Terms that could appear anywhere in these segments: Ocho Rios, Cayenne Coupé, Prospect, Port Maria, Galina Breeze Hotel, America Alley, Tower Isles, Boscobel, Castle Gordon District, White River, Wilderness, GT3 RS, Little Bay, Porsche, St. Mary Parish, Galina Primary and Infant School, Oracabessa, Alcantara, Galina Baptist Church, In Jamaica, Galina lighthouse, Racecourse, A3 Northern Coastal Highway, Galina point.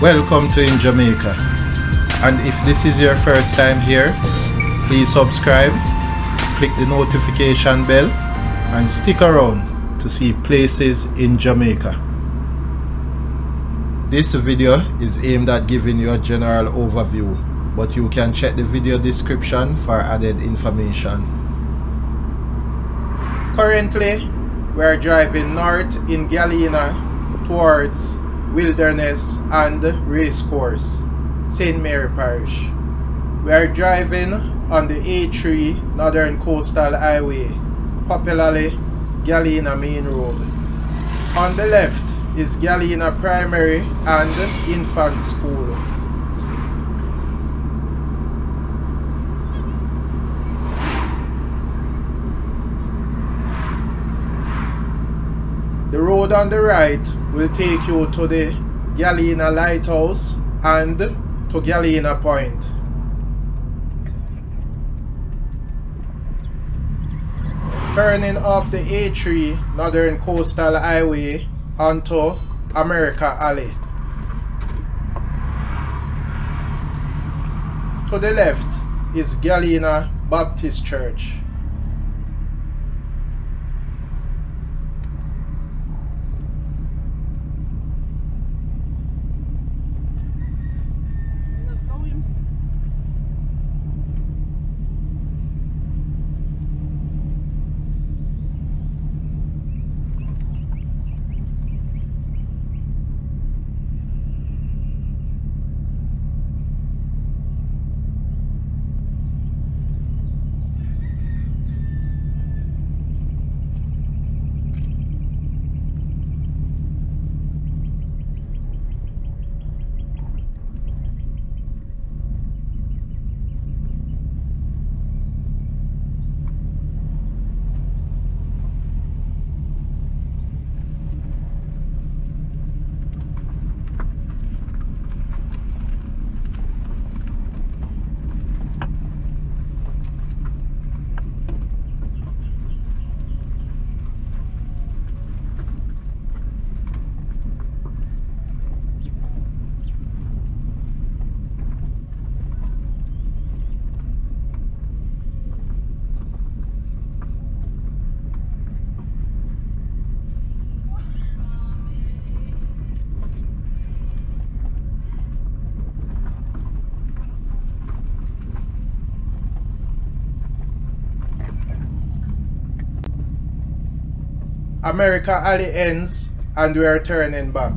Welcome to In Jamaica, and if this is your first time here, please subscribe, click the notification bell and stick around to see places in Jamaica. This video is aimed at giving you a general overview, but you can check the video description for added information. Currently, we are driving north in Galina towards Wilderness and Racecourse, St. Mary Parish. We are driving on the A3 Northern Coastal Highway, popularly Galina Main Road. On the left is Galina Primary and Infant School. The road on the right will take you to the Galina Lighthouse and to Galina Point. Turning off the A3 Northern Coastal Highway onto America Alley. To the left is Galina Baptist Church. America Alley ends and we are turning back.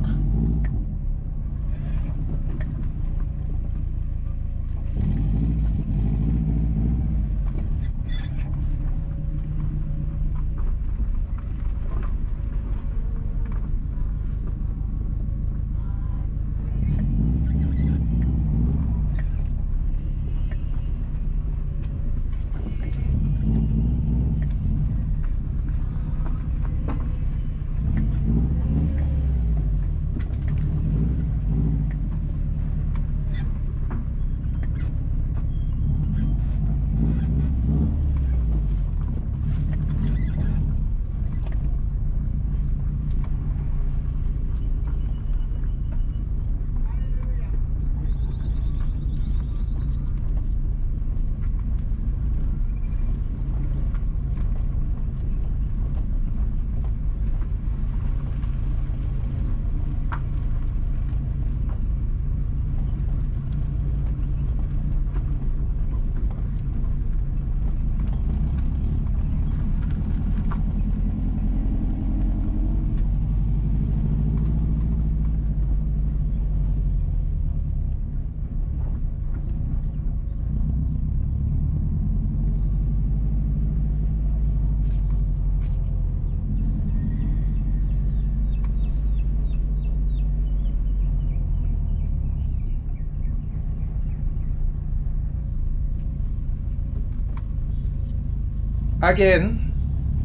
Again,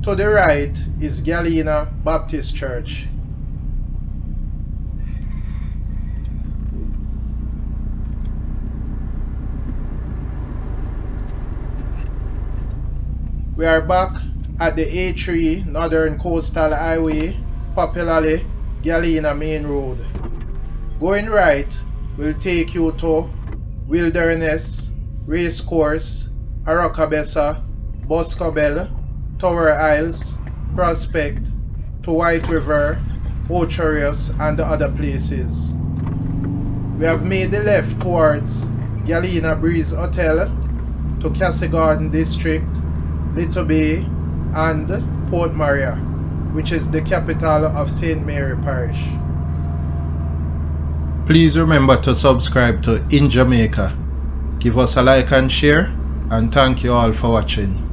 to the right is Galina Baptist Church. We are back at the A3 Northern Coastal Highway, popularly Galina Main Road. Going right will take you to Wilderness, Racecourse, Oracabessa, Boscobel, Tower Isles, Prospect, to White River, Ocho Rios, and the other places. We have made the left towards Galina Breeze Hotel, to Castle Gordon District, Little Bay, and Port Maria, which is the capital of St. Mary Parish. Please remember to subscribe to In Jamaica. Give us a like and share, and thank you all for watching.